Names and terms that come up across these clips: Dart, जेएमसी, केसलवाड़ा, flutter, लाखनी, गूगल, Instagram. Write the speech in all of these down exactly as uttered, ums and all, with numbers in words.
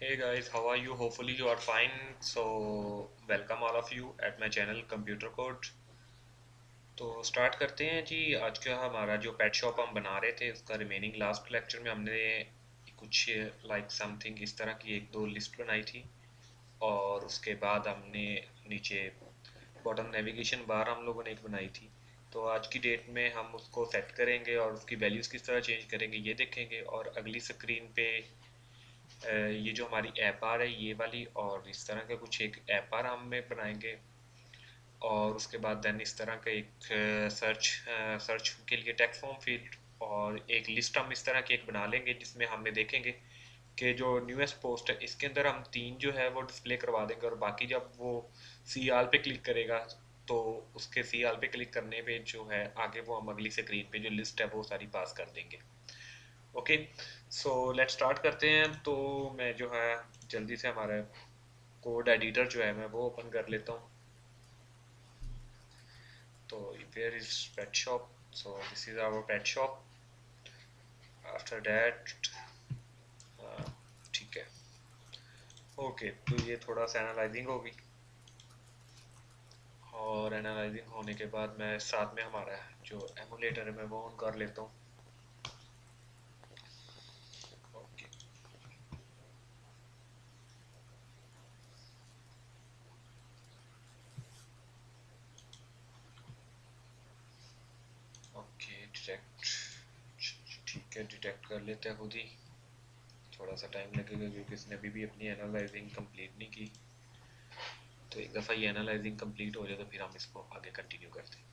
Hey guys, how are you? Hopefully you are fine. So welcome all of you at my channel Computer Code. तो start करते हैं जी। आज का हमारा जो pet shop हम बना रहे थे उसका remaining last lecture में हमने कुछ like something इस तरह की एक दो list बनाई थी और उसके बाद हमने नीचे bottom navigation bar हम लोगों ने एक बनाई थी। तो आज की डेट में हम उसको सेट करेंगे और उसकी वैल्यूज़ किस तरह चेंज करेंगे ये देखेंगे। और अगली स्क्रीन पे ये जो हमारी ऐप आर है ये वाली और इस तरह का कुछ एक ऐप आर हम में बनाएंगे और उसके बाद देन इस तरह का एक सर्च सर्च के लिए टेक्स्ट फॉर्म फील्ड और एक लिस्ट हम इस तरह की एक बना लेंगे जिसमें हमने देखेंगे कि जो न्यूएस्ट पोस्ट है इसके अंदर हम तीन जो है वो डिस्प्ले करवा देंगे और बाकी जब वो सी आल पे क्लिक करेगा तो उसके सी आल पे क्लिक करने पे जो है आगे वो हम अगली स्क्रीन पे जो लिस्ट है वो सारी पास कर देंगे। ओके सो लेट्स स्टार्ट करते हैं। तो मैं जो है जल्दी से हमारा कोड एडिटर जो है मैं वो ओपन कर लेता हूँ। तो where is pet shop, so this is our pet shop. After that ठीक है ओके okay, तो ये थोड़ा सा एनालाइजिंग होगी और एनालाइजिंग होने के बाद मैं साथ में हमारा जो एमुलेटर है मैं वो ऑन कर लेता हूँ। डिटेक्ट कर लेते हैं खुद ही, थोड़ा सा टाइम लगेगा क्योंकि इसने अभी भी अपनी एनालाइजिंग कंप्लीट नहीं की। तो एक दफ़ा ये एनालाइजिंग कंप्लीट हो जाए तो फिर हम इसको आगे कंटिन्यू करते हैं।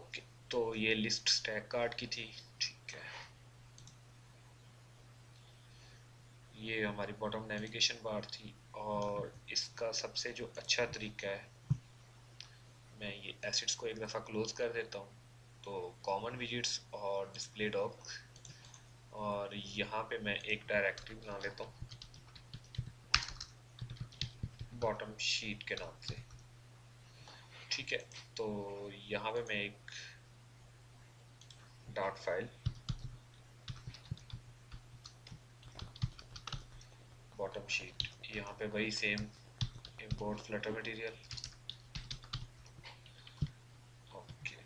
ओके तो ये लिस्ट स्टैक कार्ड की थी, ठीक है। ये हमारी बॉटम नेविगेशन बार थी और इसका सबसे जो अच्छा तरीका है, मैं ये एसेट्स को एक दफ़ा क्लोज कर देता हूँ। तो कॉमन विजिट्स और डिस्प्ले डॉक और यहाँ पे मैं एक डायरेक्टरी बना लेता हूँ बॉटम शीट के नाम से, ठीक है। तो यहाँ पे मैं एक डार्ट फाइल बॉटम शीट, यहाँ पे वही same import Flutter material. Okay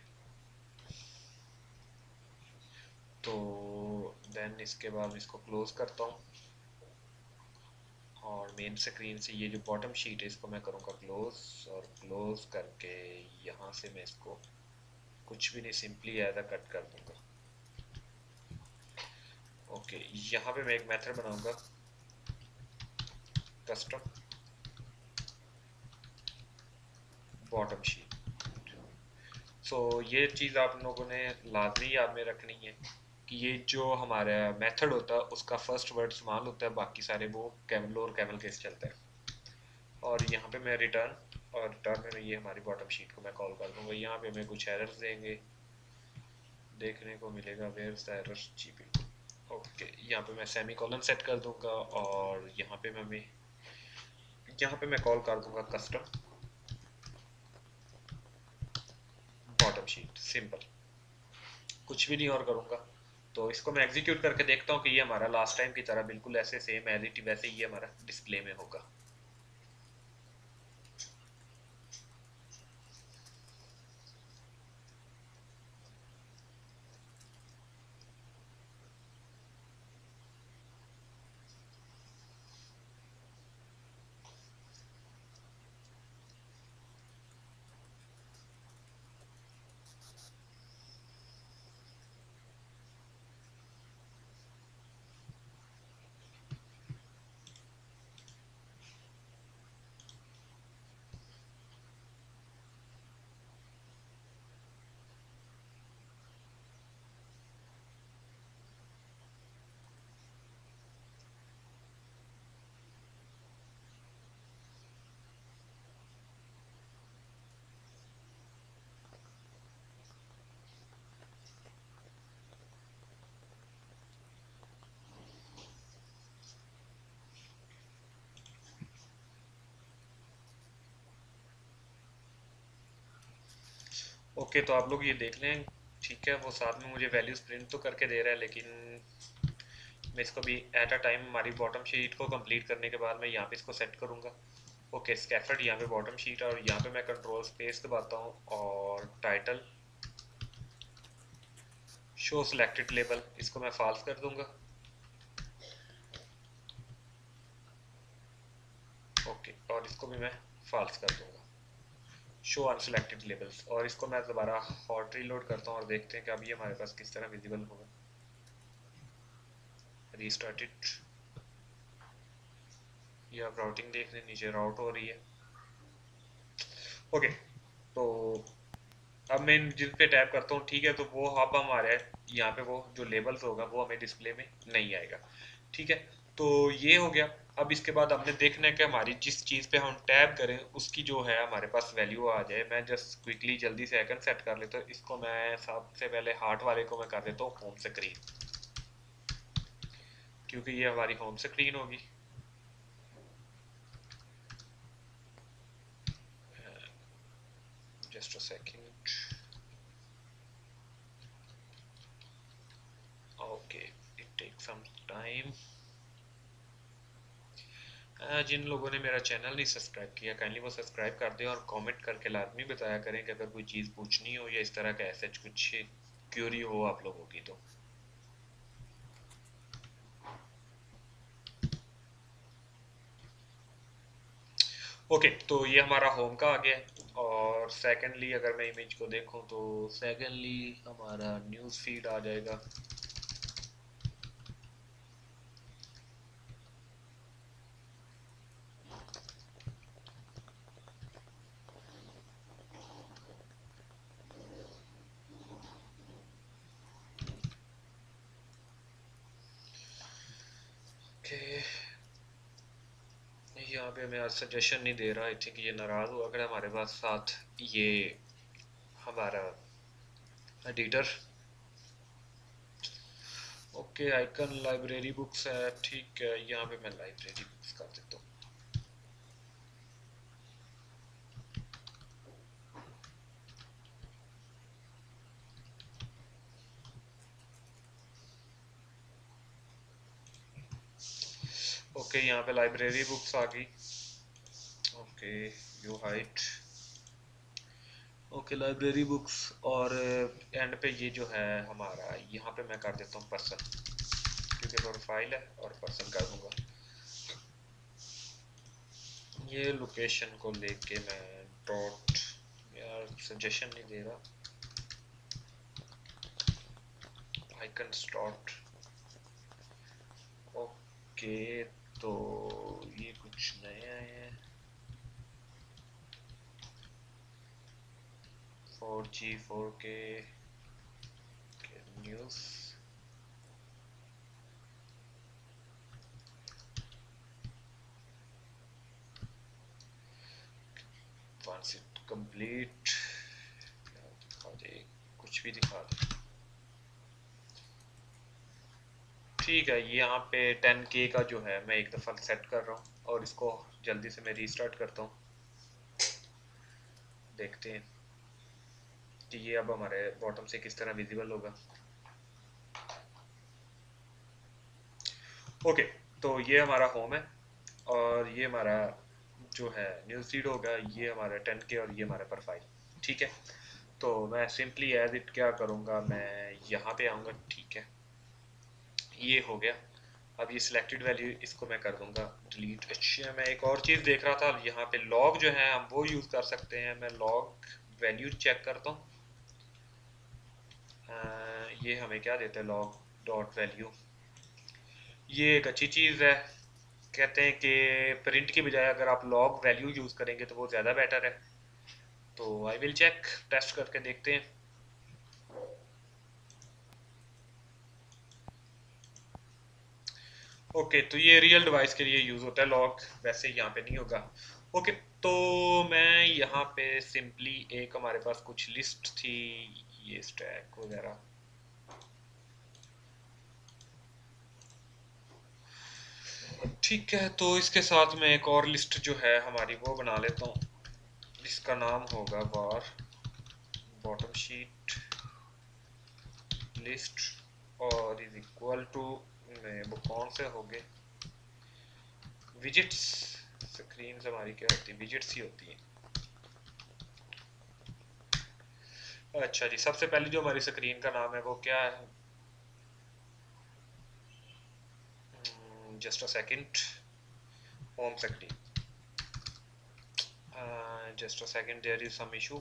तो देन इसके बाद इसको क्लोज करता हूँ और मेन स्क्रीन से ये जो बॉटम शीट है इसको मैं करूँगा क्लोज और क्लोज करके यहाँ से मैं इसको कुछ भी नहीं सिंपली ऐसा कट कर दूँगा। ओके यहाँ पे मैं एक मेथड बनाऊँगा कस्टम बॉटम शीट। सो ये चीज़ आप लोगों ने लाजमी याद में रखनी है कि ये जो हमारा मेथड होता है उसका फर्स्ट वर्ड इस्तेमाल होता है, बाकी सारे वो कैमल और कैमल केस चलते हैं। और यहाँ पे मैं रिटर्न और रिटर्न में ये हमारी बॉटम शीट को मैं कॉल कर दूँगा। यहाँ पे हमें कुछ एरर्स देंगे देखने को मिलेगा, वेयर इज द एरर जी पी। ओके यहाँ पे मैं सेमी कॉलन सेट कर दूँगा और यहाँ पे मैं हमें यहाँ पे मैं कॉल कर दूँगा कस्टम बॉटम शीट, सिंपल कुछ भी नहीं और करूँगा। तो इसको मैं एग्जीक्यूट करके देखता हूँ कि ये हमारा लास्ट टाइम की तरह बिल्कुल ऐसे सेम एज इट इज वैसे ये हमारा डिस्प्ले में होगा। ओके okay, तो आप लोग ये देख लें, ठीक है। वो साथ में मुझे वैल्यूज प्रिंट तो करके दे रहा है लेकिन मैं इसको भी एट अ टाइम हमारी बॉटम शीट को कंप्लीट करने के बाद मैं यहाँ पे इसको सेट करूँगा। ओके स्कैफोल्ड यहाँ पे बॉटम शीट और यहाँ पे मैं कंट्रोल स्पेस दबाता हूँ और टाइटल शो सिलेक्टेड लेबल इसको मैं फाल्स कर दूंगा। ओके और इसको भी मैं फाल्स कर दूंगा शो अनसिलेक्टेड लेबल्स और इसको मैं दोबारा हॉट रीलोड करता हूँ और देखते हैं कि अब ये हमारे पास किस तरह विजिबल होगा। Restart it. ये आप राउटिंग देख रहे हैं नीचे राउट हो रही है। ओके तो अब मैं जिस पे टैप करता हूँ ठीक है तो वो अब हमारे यहाँ पे वो जो लेबल्स होगा वो हमें डिस्प्ले में नहीं आएगा। ठीक है तो ये हो गया। अब इसके बाद हमने देखना है कि हमारी जिस चीज़ पे हम टैप करें उसकी जो है हमारे पास वैल्यू आ जाए। मैं जस्ट क्विकली जल्दी से आइकन सेट कर लेता हूँ। इसको मैं सबसे पहले हार्ट वाले को मैं कर देता हूँ होम स्क्रीन क्योंकि ये हमारी होम स्क्रीन होगी। Just a second. Okay it take some time. जिन लोगों ने मेरा चैनल नहीं सब्सक्राइब किया काइंडली वो सब्सक्राइब कर दें और कमेंट करके लाजमी बताया करें कि अगर कोई चीज़ पूछनी हो या इस तरह का ऐसा कुछ क्यूरी हो आप लोगों की तो। ओके okay, तो ये हमारा होम का आ गया है। और सेकेंडली अगर मैं इमेज को देखूं तो सेकेंडली हमारा न्यूज़ फीड आ जाएगा। यहाँ पे मैं आज सजेशन नहीं दे रहा, आई थिंक ये नाराज़ हुआ। अगर हमारे पास साथ ये हमारा editor okay icon library books है। ठीक है यहाँ पे मैं लाइब्रेरी बुक्स कर देता हूँ। ओके okay, यहाँ पे लाइब्रेरी बुक्स आ गई। Okay you height okay library books और एंड पे ये जो है हमारा यहाँ पे मैं कर देता हूँ पर्सन क्योंकि प्रोफाइल है और पर्सन कर दूंगा। ये लोकेशन को लेके मैं डॉट यार सजेशन नहीं दे रहा आइकन डॉट। ओके तो ये कुछ नया है फोर जी फोर के न्यूज़। वंस इट कंप्लीट दिखा दे कुछ भी दिखा दे। ठीक है यहाँ पे टेन के का जो है मैं एक दफ़ा सेट कर रहा हूँ और इसको जल्दी से मैं रीस्टार्ट करता हूँ। देखते हैं कि ये अब हमारे बॉटम से किस तरह विजिबल होगा। ओके तो ये हमारा होम है और ये हमारा जो है न्यूज़ फीड होगा। ये हमारा टेन के और ये हमारा प्रोफाइल। ठीक है तो मैं सिंपली एज इट क्या करूँगा मैं यहाँ पे आऊँगा। ठीक है ये हो गया। अब ये सिलेक्टेड वैल्यू इसको मैं कर दूंगा डिलीट। अच्छा मैं एक और चीज़ देख रहा था यहाँ पे लॉग जो है हम वो यूज़ कर सकते हैं। मैं लॉग वैल्यू चेक करता हूँ ये हमें क्या देते हैं लॉग डॉट वैल्यू। ये एक अच्छी चीज़ है। कहते हैं कि प्रिंट की बजाय अगर आप लॉग वैल्यू यूज़ करेंगे तो वो ज़्यादा बेटर है। तो आई विल चेक टेस्ट करके देखते हैं। ओके okay, तो ये रियल डिवाइस के लिए यूज़ होता है लॉक वैसे यहाँ पे नहीं होगा। ओके okay, तो मैं यहाँ पे सिंपली एक हमारे पास कुछ लिस्ट थी ये स्टैक वगैरह। ठीक है तो इसके साथ मैं एक और लिस्ट जो है हमारी वो बना लेता हूँ। इसका नाम होगा बार बॉटम शीट लिस्ट और इज इक्वल टू नहीं, वो कौन से हो गए विजिट्स। स्क्रीन हमारी क्या होती है, विजिट्स ही होती है। अच्छा जी, सबसे पहले जो हमारी स्क्रीन का नाम है वो क्या है, just a second, home screen, just a second, there is some issue.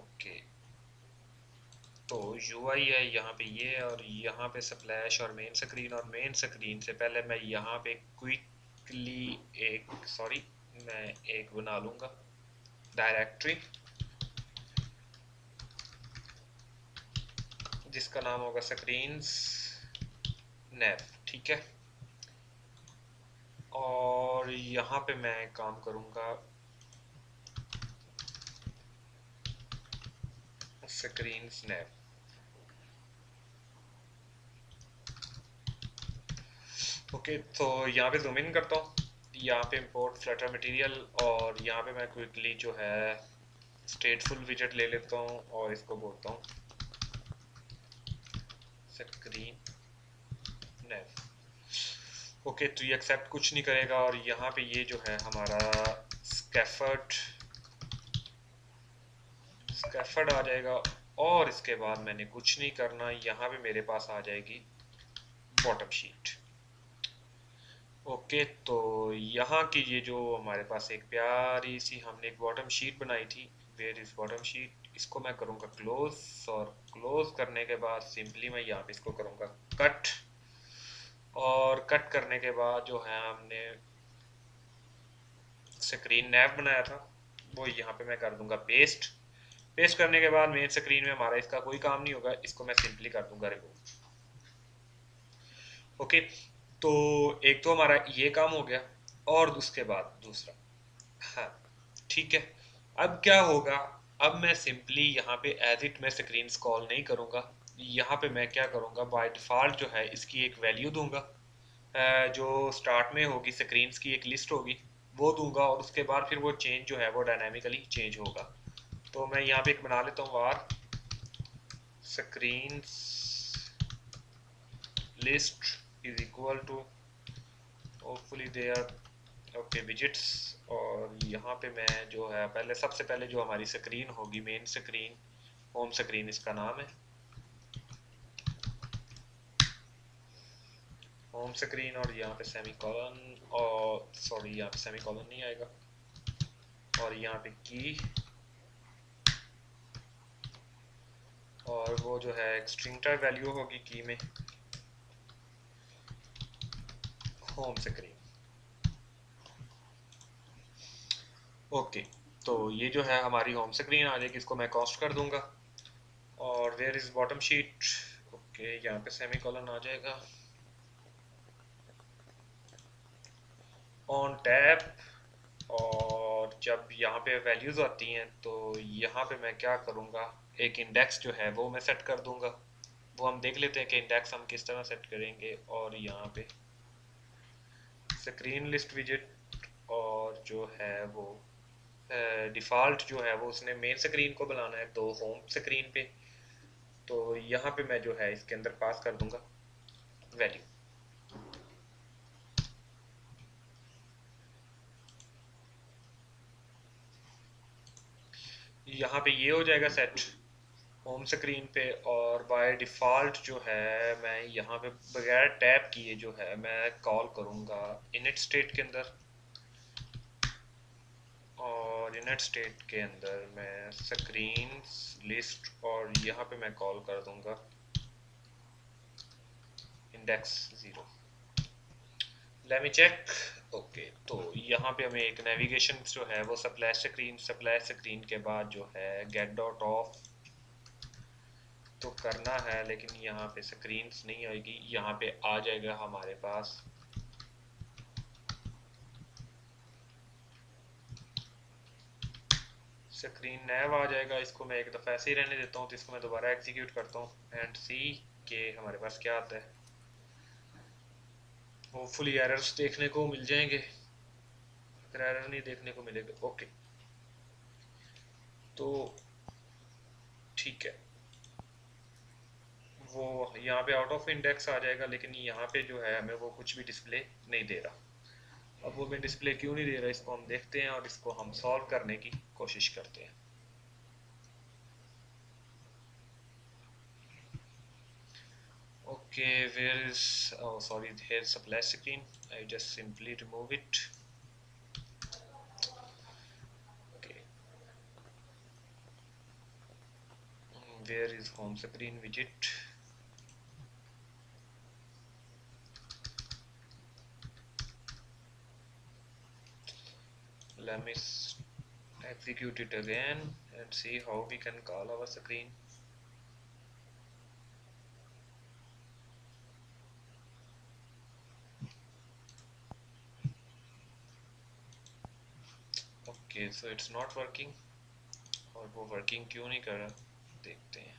Okay, तो यूआई है यहाँ पे ये, और यहाँ पे स्प्लैश और मेन स्क्रीन, और मेन स्क्रीन से पहले मैं यहाँ पे क्विकली एक सॉरी मैं एक बना लूँगा डायरेक्टरी जिसका नाम होगा स्क्रीन्स नेव, ठीक है। और यहाँ पे मैं काम करूँगा स्क्रीन स्नैप। ओके, तो यहाँ पे जूम इन करता हूँ, यहाँ पे इम्पोर्ट फ्लटर मटेरियल, और यहाँ पे मैं क्विकली जो है स्टेटफुल विजेट ले लेता हूँ और इसको बोलता हूँ स्क्रीन नेव। ओके, तो ये एक्सेप्ट कुछ नहीं करेगा, और यहाँ पे ये जो है हमारा स्कैफर्ड स्कैफर्ड आ जाएगा, और इसके बाद मैंने कुछ नहीं करना, यहाँ पे मेरे पास आ जाएगी बॉटम शीट। ओके, तो यहाँ की ये जो हमारे पास एक प्यारी सी हमने एक बॉटम शीट बनाई थी, वेयर इज बॉटम शीट, इसको मैं करूँगा क्लोज, और क्लोज करने के बाद सिंपली मैं यहाँ पे इसको करूँगा कट, और कट करने के बाद जो है हमने स्क्रीन नैप बनाया था वो यहाँ पे मैं कर दूँगा पेस्ट। पेस्ट करने के बाद मेन स्क्रीन में हमारा इसका कोई काम नहीं होगा, इसको मैं सिंपली कर दूंगा रिमूव। ओके, तो एक तो हमारा ये काम हो गया, और उसके बाद दूसरा, हाँ ठीक है। अब क्या होगा, अब मैं सिंपली यहाँ पे एज इट में स्क्रीन कॉल नहीं करूँगा, यहाँ पे मैं क्या करूँगा, बाय डिफ़ॉल्ट जो है इसकी एक वैल्यू दूंगा जो स्टार्ट में होगी, स्क्रीन की एक लिस्ट होगी वो दूंगा, और उसके बाद फिर वो चेंज जो है वो डायनामिकली चेंज होगा। तो मैं यहाँ पे एक बना लेता हूँ var screen list is equal to hopefully they are okay widgets, और यहाँ पे मैं जो है पहले सबसे पहले जो हमारी स्क्रीन होगी मेन स्क्रीन, होम स्क्रीन इसका नाम है होम स्क्रीन, और यहाँ पे सेमीकोलन, और सॉरी यहाँ पे सेमीकोलन नहीं आएगा, और यहाँ पे की, और वो जो है एक्सटिंक्टर वैल्यू होगी की में होम स्क्रीन। ओके, तो ये जो है हमारी होम स्क्रीन आ जाएगी, इसको मैं कॉस्ट कर दूंगा, और where is bottom sheet, okay यहाँ पे सेमीकोलन आ जाएगा, ऑन टैब, और जब यहाँ पे वैल्यूज आती हैं तो यहाँ पे मैं क्या करूँगा, एक इंडेक्स जो है वो मैं सेट कर दूंगा, वो हम देख लेते हैं कि इंडेक्स हम किस तरह सेट करेंगे, और यहाँ पे स्क्रीन लिस्ट विजिट, और जो है वो डिफ़ॉल्ट जो है वो उसने मेन स्क्रीन को बनाना है तो होम स्क्रीन पे, तो यहाँ पे मैं जो है इसके अंदर पास कर दूंगा वैल्यू। यहाँ पे ये हो जाएगा सेट होम स्क्रीन पे, और बाय डिफ़ॉल्ट जो है मैं यहाँ पे बगैर टैप किए जो है मैं कॉल करूँगा इनिट स्टेट के अंदर, और इनिट स्टेट के अंदर मैं स्क्रीन लिस्ट, और यहाँ पे मैं कॉल कर दूँगा index zero. Let me check. Okay, तो यहाँ पे हमें एक नेविगेशन जो है वो स्प्लैश स्क्रीन, स्प्लैश स्क्रीन के बाद जो है गेट डॉट ऑफ तो करना है, लेकिन यहाँ पे स्क्रीन नहीं आएगी, यहाँ पे आ जाएगा हमारे पास स्क्रीन नैव आ जाएगा। इसको मैं एक दफ़ा ऐसे ही रहने देता हूँ, तो इसको मैं दोबारा एग्जीक्यूट करता हूँ एंड सी के हमारे पास क्या आता है, होपफुली एरर्स देखने को मिल जाएंगे, अगर एरर नहीं देखने को मिलेगा। ओके, तो ठीक है, वो यहाँ पे आउट ऑफ इंडेक्स आ जाएगा, लेकिन यहाँ पे जो है हमें वो कुछ भी डिस्प्ले नहीं दे रहा। अब वो मैं डिस्प्ले क्यों नहीं दे रहा, इसको हम देखते हैं और इसको हम सॉल्व करने की कोशिश करते हैं। Okay, where is, oh sorry, there is splash screen, I just simply remove it. Where is home screen widget? Let me execute it again and see how we can call our screen. Okay, so it's not working. और वो working क्यों नहीं कर रहा, देखते हैं।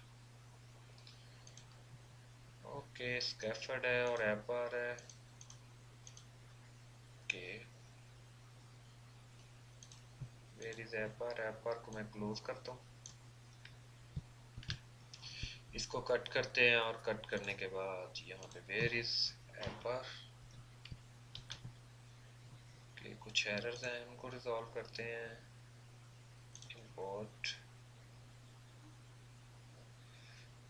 Okay, scaffold है और एपर है। ओके, वेयर इज एपर? एपर को मैं क्लोज करता हूँ, इसको कट करते हैं और कट करने के बाद यहाँ पे वेयर इज एपर। ओके, कुछ एरर्स हैं, उनको रिजॉल्व करते हैं। इंपोर्ट,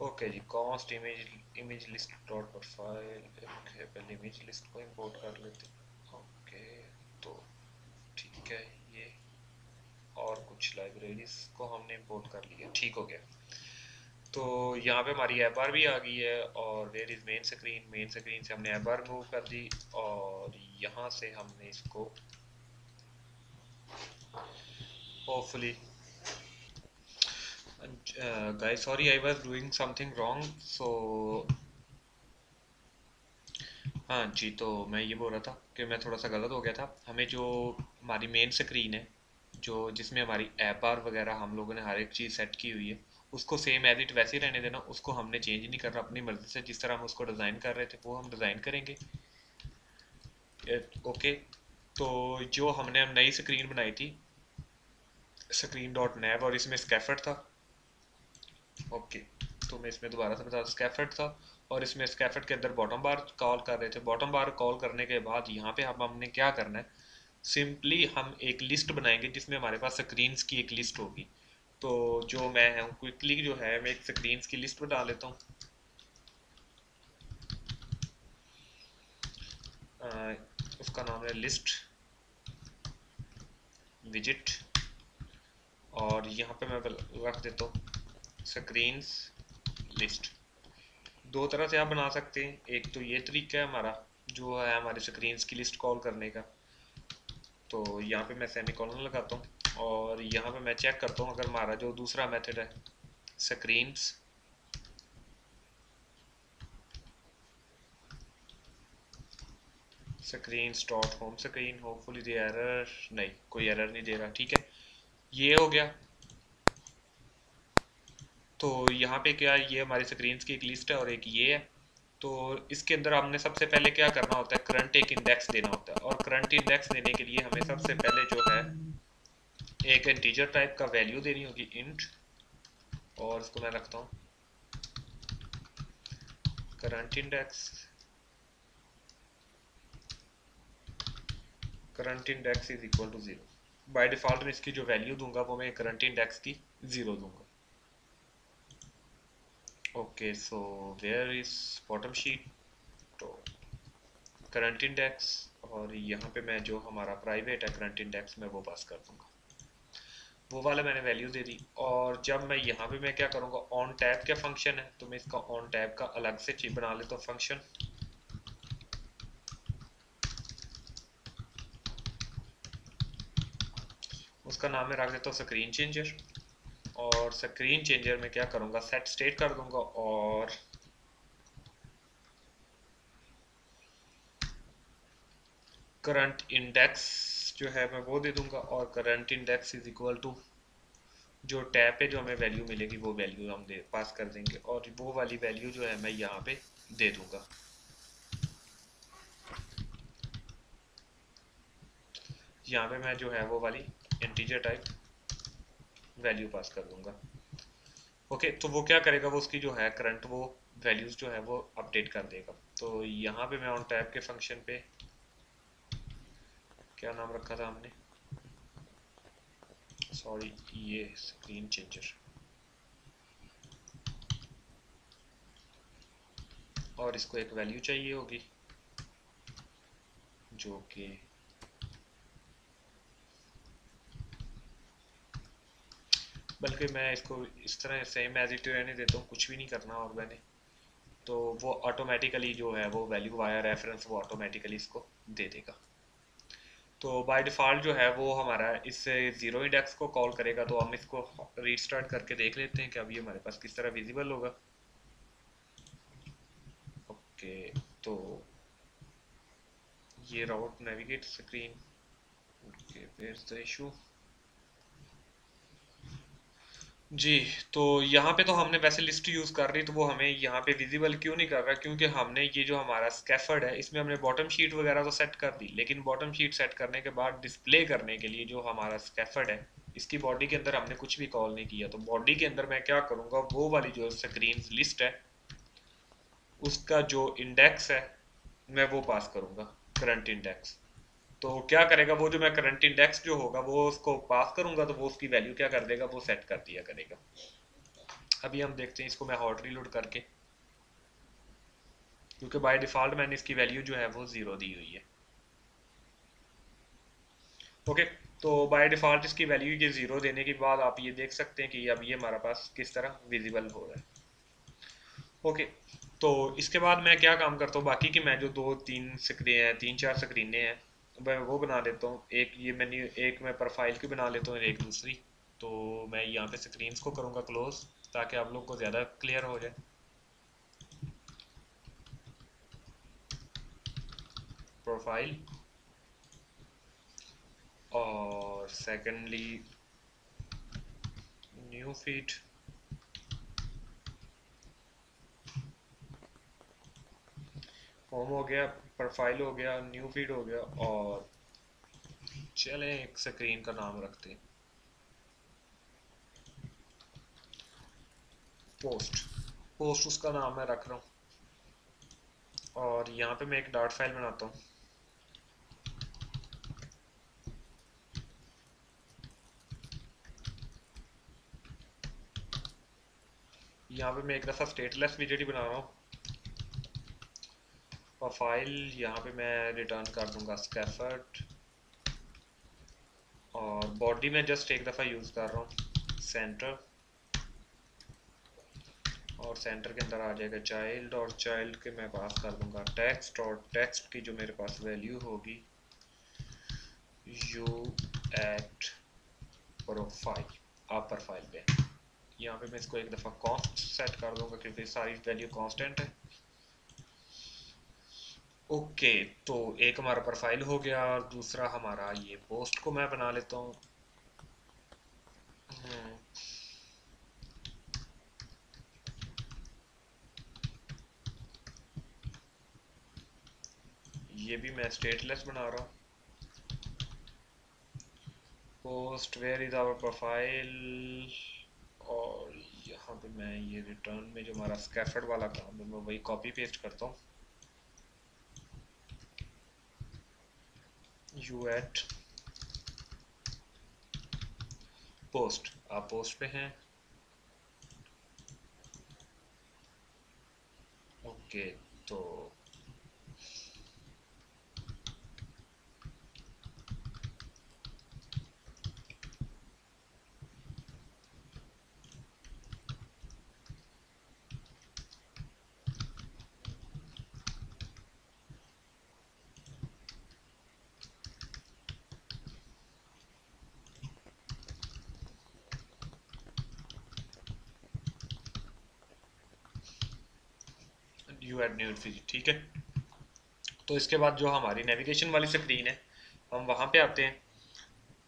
ओके जी, const image image list dot profile. Okay, पहले इमेज लिस्ट को इंपोर्ट कर लेते हैं। ओके, तो ठीक है, ये और कुछ लाइब्रेरीज को हमने इंपोर्ट कर लिया, ठीक हो गया। तो यहाँ पे हमारी ऐप बार भी आ गई है और where is main screen, main screen से हमने ऐप बार मूव कर दी और यहाँ से हमने इसको hopefully, uh guys sorry I was doing something wrong so हाँ जी, तो मैं ये बोल रहा था कि मैं थोड़ा सा गलत हो गया था। हमें जो हमारी मेन स्क्रीन है, जो जिसमें हमारी ऐप बार वगैरह हम लोगों ने हर एक चीज़ सेट की हुई है, उसको सेम एज इट वैसे ही रहने देना। उसको हमने चेंज नहीं करना, अपनी मर्जी से जिस तरह हम उसको डिज़ाइन कर रहे थे वो हम डिज़ाइन करेंगे। ओके, तो जो हमने हम नई स्क्रीन बनाई थी स्क्रीन डॉट नैब और इसमें स्कैफोल्ड था। ओके okay, तो मैं इसमें दोबारा से बता, स्कैफोल्ड था और इसमें स्कैफोल्ड के अंदर बॉटम बार कॉल कर रहे थे। बॉटम बार कॉल करने के बाद यहाँ पे हम हमने क्या करना है, सिंपली हम एक लिस्ट बनाएंगे जिसमें हमारे पास स्क्रीन्स की एक लिस्ट होगी। तो जो मैं हूँ क्विकली जो है मैं एक स्क्रीन्स की लिस्ट बना लेता हूँ। उसका नाम है लिस्ट विजिट और यहाँ पे मैं रख देता हूँ स्क्रीन्स लिस्ट। दो तरह से आप बना सकते हैं, एक तो ये तरीका है हमारा जो है हमारे स्क्रीन्स की लिस्ट कॉल करने का। तो यहाँ पे मैं सेमीकोलन लगाता हूँ और यहाँ पे मैं चेक करता हूँ अगर हमारा जो दूसरा मेथड है screens screens dot home screen, hopefully the error, नहीं कोई एरर नहीं दे रहा, ठीक है, ये हो गया। तो यहाँ पे क्या, ये हमारी स्क्रीन्स की एक लिस्ट है और एक ये है। तो इसके अंदर हमने सबसे पहले क्या करना होता है, करंट एक इंडेक्स देना होता है और करंट इंडेक्स देने के लिए हमें सबसे पहले जो है एक इंटीजर टाइप का वैल्यू देनी होगी, इंट, और इसको मैं रखता हूँ current index. Current index is equal to zero, by default मैं इसकी जो वैल्यू दूंगा वो मैं करंट इंडेक्स की जीरो दूंगा। Okay, so where is bottom sheet, तो करंट इंडेक्स और यहाँ पे मैं जो हमारा प्राइवेट है करंट इंडेक्स में वो पास कर दूंगा, वो वाला मैंने वैल्यू दे दी। और जब मैं यहाँ पे मैं क्या करूँगा, ऑन टैब क्या फंक्शन है, तो मैं इसका ऑन टैब का अलग से चीज बना लेता हूँ फंक्शन। उसका नाम मैं रख देता हूँ स्क्रीन चेंजर और स्क्रीन चेंजर में क्या करूंगा, सेट स्टेट कर दूंगा और करंट इंडेक्स जो है मैं वो दे दूंगा और current index is equal to जो टैब पे जो हमें वैल्यू मिलेगी वो वैल्यू हम दे पास कर देंगे और वो वाली वैल्यू जो है मैं यहाँ पे दे दूंगा। यहाँ पे मैं जो है वो वाली इंटीजर टाइप वैल्यू पास कर दूंगा। ओके, तो वो क्या करेगा, वो उसकी जो है करंट वो वैल्यूज़ जो है वो अपडेट कर देगा। तो यहाँ पे मैं ऑन टैब के फंक्शन पे क्या नाम रखा था हमने, सॉरी ये स्क्रीन चेंजर, और इसको एक वैल्यू चाहिए होगी जो कि बल्कि मैं इसको इस तरह सेम एज इट रहने देता हूँ, कुछ भी नहीं करना और मैंने, तो वो ऑटोमेटिकली जो है वो वैल्यू वाया रेफरेंस वो ऑटोमेटिकली इसको दे देगा। तो बाय डिफ़ॉल्ट जो है वो हमारा इससे ज़ीरो इंडेक्स को कॉल करेगा। तो हम इसको रीस्टार्ट करके देख लेते हैं कि अब ये हमारे पास किस तरह विजिबल होगा। ओके, तो ये route navigate screen. Okay, where is the issue जी। तो यहाँ पे तो हमने वैसे लिस्ट यूज़ कर रही, तो वो हमें यहाँ पे विजिबल क्यों नहीं कर रहा, क्योंकि हमने ये जो हमारा स्कैफर्ड है इसमें हमने बॉटम शीट वगैरह तो सेट कर दी, लेकिन बॉटम शीट सेट करने के बाद डिस्प्ले करने के लिए जो हमारा स्कैफर्ड है इसकी बॉडी के अंदर हमने कुछ भी कॉल नहीं किया। तो बॉडी के अंदर मैं क्या करूँगा, वो वाली जो स्क्रीन लिस्ट है उसका जो इंडेक्स है मैं वो पास करूँगा, करंट इंडेक्स। तो क्या करेगा वो, जो मैं करंट इंडेक्स जो होगा वो उसको पास करूंगा, तो वो उसकी वैल्यू क्या कर देगा, वो सेट कर दिया करेगा। अभी हम देखते हैं इसको, मैं हॉट रीलोड करके, क्योंकि बाय डिफ़ॉल्ट मैंने इसकी वैल्यू जो है वो ज़ीरो दी हुई है। ओके, तो बाय डिफ़ॉल्ट इसकी वैल्यू ये ज़ीरो देने के बाद आप ये देख सकते हैं कि अब ये हमारे पास किस तरह विजिबल हो रहा है। ओके, तो इसके बाद मैं क्या काम करता हूँ, बाकी की मैं जो दो तीन स्क्रीन हैं, तीन चार स्क्रीनें हैं, मैं वो बना लेता हूँ। एक ये मैंने एक मैं प्रोफाइल की बना लेता हूँ, एक दूसरी। तो मैं यहाँ पे स्क्रीन्स को करूँगा क्लोज ताकि आप लोग को ज़्यादा क्लियर हो जाए। प्रोफाइल और सेकेंडली न्यू फीड होम हो गया, प्रोफाइल हो गया, न्यू फीड हो गया, और चलें एक स्क्रीन का नाम रखते हैं पोस्ट। पोस्ट उसका नाम मैं रख रहा हूँ, और यहाँ पे मैं एक डार्ट फाइल बनाता हूँ। यहाँ पे मैं एक दफ़ा स्टेटलेस विजेट ही बना रहा हूँ। प्रोफाइल यहाँ पे मैं रिटर्न कर दूंगा स्कैफर्ड, और बॉडी में जस्ट एक दफ़ा यूज़ कर रहा हूँ सेंटर, और सेंटर के अंदर आ जाएगा चाइल्ड, और चाइल्ड के मैं पास कर दूंगा टेक्स्ट, और टेक्स्ट की जो मेरे पास वैल्यू होगी यू एट प्रोफाइल। आप प्रोफाइल पे यहाँ पे मैं इसको एक दफ़ा कॉस्ट सेट कर दूंगा क्योंकि सारी वैल्यू कॉन्स्टेंट है। ओके, तो एक हमारा प्रोफाइल हो गया और दूसरा हमारा ये पोस्ट को मैं बना लेता हूँ। ये भी मैं स्टेटलेस बना रहा हूँ। Post where is our profile, और यहाँ पे मैं ये रिटर्न में जो हमारा स्कैफर्ड वाला काम है मैं वही कॉपी पेस्ट करता हूँ। यू एट पोस्ट, आप पोस्ट पे हैं। ओके, तो ठीक है, तो इसके बाद जो हमारी नेविगेशन वाली स्क्रीन है हम वहां पे आते हैं,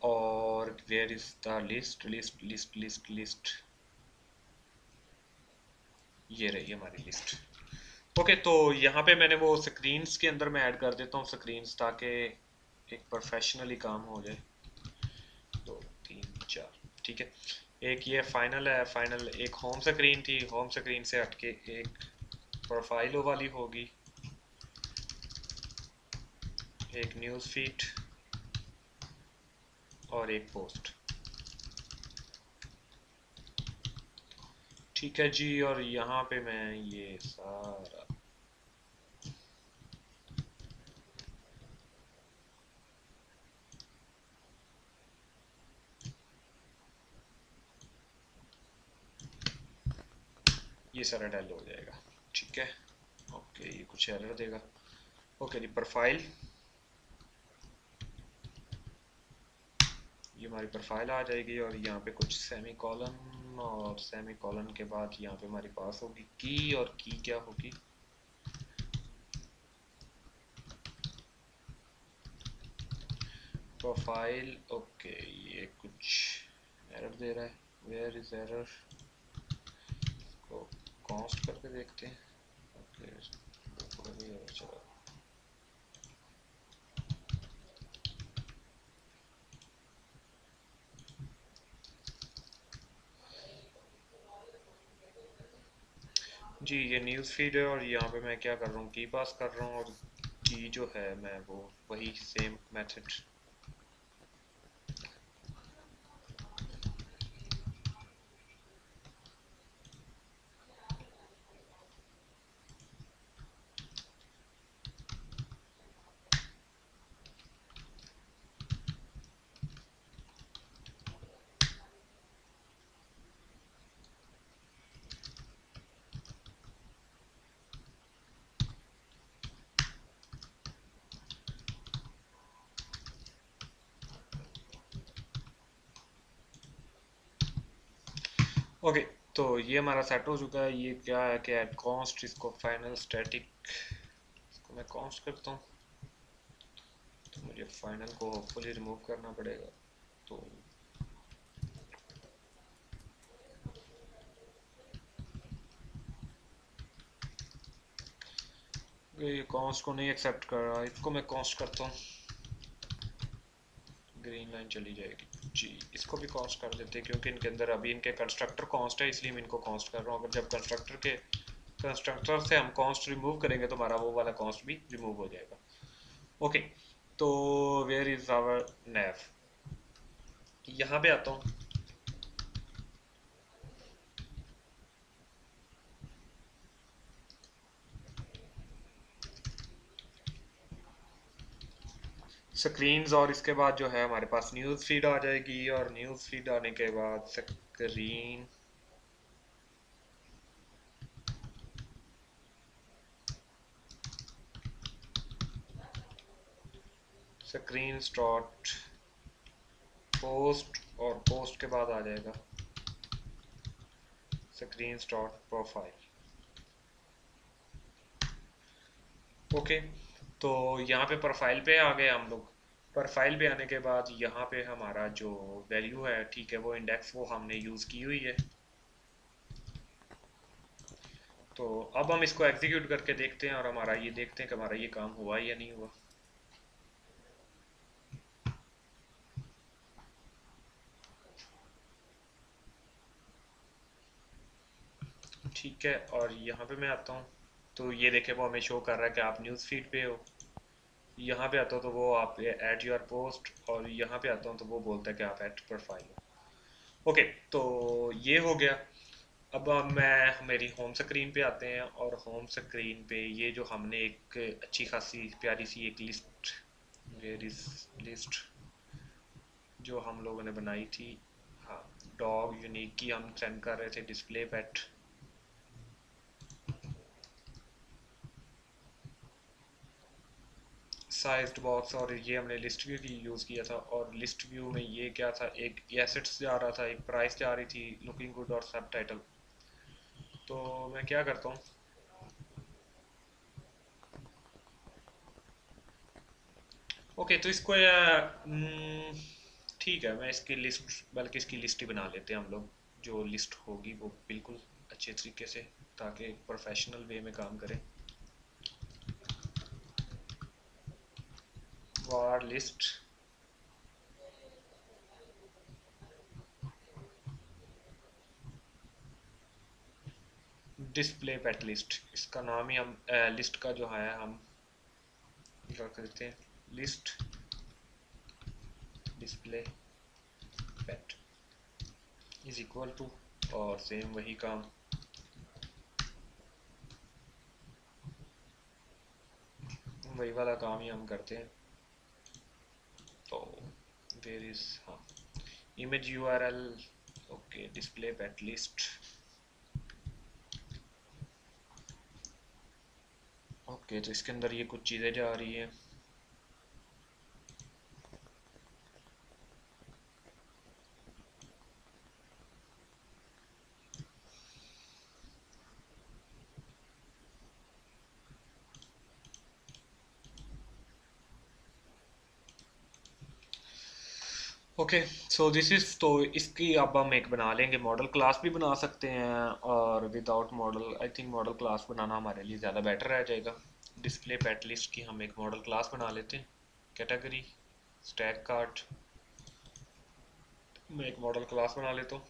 और where is the list list list list list ये रही हमारी लिस्ट। ओके, तो यहाँ पे मैंने वो स्क्रीन्स के अंदर मैं ऐड कर देता हूँ स्क्रीन्स ताकि एक प्रोफेशनली काम हो जाए। दो तीन चार, ठीक है। एक ये फाइनल है, फाइनल एक होम स्क्रीन थी, होम स्क्रीन से हटके एक प्रोफाइलों वाली होगी, एक न्यूज़ फीड और एक पोस्ट। ठीक है जी, और यहाँ पे मैं ये सारा ये सारा डायल हो जाएगा। ठीक है, ओके, ये कुछ एरर देगा। ओके जी, प्रोफाइल, ये हमारी प्रोफाइल आ जाएगी और यहाँ पे कुछ सेमी कॉलन, और सेमी कॉलन के बाद यहाँ पे हमारे पास होगी की, और की क्या होगी, प्रोफाइल। ओके, ये कुछ एरर दे रहा है, वेयर इज एरर, कॉस्ट करके देखते हैं। ओके, जी ये न्यूज़ फीड है और यहाँ पे मैं क्या कर रहा हूँ, की पास कर रहा हूँ, और की जो है मैं वो वही सेम मेथड ओके okay, तो ये हमारा सेट हो चुका है। ये क्या है कि एट कॉन्स्ट, इसको फाइनल स्टैटिक, इसको मैं कॉन्स्ट करता हूँ, तो मुझे फाइनल को होपफुली रिमूव करना पड़ेगा। तो ये कॉन्स्ट को नहीं एक्सेप्ट कर रहा, इसको मैं कॉन्स्ट करता हूँ, ग्रीन लाइन चली जाएगी जी। इसको भी कॉन्स्ट कर देते हैं क्योंकि इनके अंदर अभी इनके कंस्ट्रक्टर कॉन्स्ट है, इसलिए मैं इनको कॉन्स्ट कर रहा हूँ। अगर जब कंस्ट्रक्टर के कंस्ट्रक्टर से हम कॉन्स्ट रिमूव करेंगे तो हमारा वो वाला कॉन्स्ट भी रिमूव हो जाएगा। ओके, तो वेयर इज आवर नेव, यहाँ पे आता हूँ। स्क्रीन्स, और इसके बाद जो है हमारे पास न्यूज़ फीड आ जाएगी, और न्यूज़ फीड आने के बाद स्क्रीन, स्क्रीन डॉट पोस्ट, और पोस्ट के बाद आ जाएगा स्क्रीन डॉट प्रोफाइल। ओके, तो यहाँ पे प्रोफाइल पे आ गए हम लोग। प्रोफाइल पे आने के बाद यहाँ पे हमारा जो वैल्यू है, ठीक है, वो इंडेक्स वो हमने यूज़ की हुई है। तो अब हम इसको एग्जीक्यूट करके देखते हैं और हमारा ये देखते हैं कि हमारा ये काम हुआ या नहीं हुआ। ठीक है, और यहाँ पे मैं आता हूँ तो ये देखे वो हमें शो कर रहा है कि आप न्यूज़ फीड पे हो। यहाँ पे आता हूँ तो वो आप एट योर पोस्ट, और यहाँ पे आता हूँ तो वो बोलता है कि आप एट प्रोफाइल हो। ओके, तो ये हो गया। अब मैं मेरी होम स्क्रीन पे आते हैं, और होम स्क्रीन पे ये जो हमने एक अच्छी खासी प्यारी सी एक लिस्ट, वेरिस लिस्ट जो हम लोगों ने बनाई थी, हाँ, डॉग यूनिक की हम सेंड कर रहे थे, डिस्प्ले पेट। साइज्ड बॉक्स, और ये हमने लिस्ट व्यू की यूज़ किया था, और लिस्ट व्यू में ये क्या था, एक एसेट्स जा रहा था, एक प्राइस जा रही थी, लुकिंग गुड, और सब टाइटल। तो मैं क्या करता हूँ, ओके, तो इसको ठीक है, मैं इसकी लिस्ट, बल्कि इसकी लिस्ट ही बना लेते हैं हम लोग। जो लिस्ट होगी वो बिल्कुल अच्छे तरीके से, ताकि प्रोफेशनल वे में काम करें। Var list, display pet list, इसका नाम ही हम आ, लिस्ट का जो है हम रख देते हैं list display pet is equal to, और सेम वही काम वही वाला काम ही हम करते हैं। तो देयर इज हाँ image U R L okay display pet list okay. तो इसके अंदर ये कुछ चीज़ें जा रही हैं, ओके सो दिस इज। तो इसकी अब हम एक बना लेंगे, मॉडल क्लास भी बना सकते हैं और without model I think model class बनाना हमारे लिए ज़्यादा बेटर रह जाएगा। डिस्प्ले पैट लिस्ट की हम एक मॉडल क्लास बना लेते हैं, कैटेगरी स्टैक कार्ट मैं एक मॉडल क्लास बना लेता हूँ।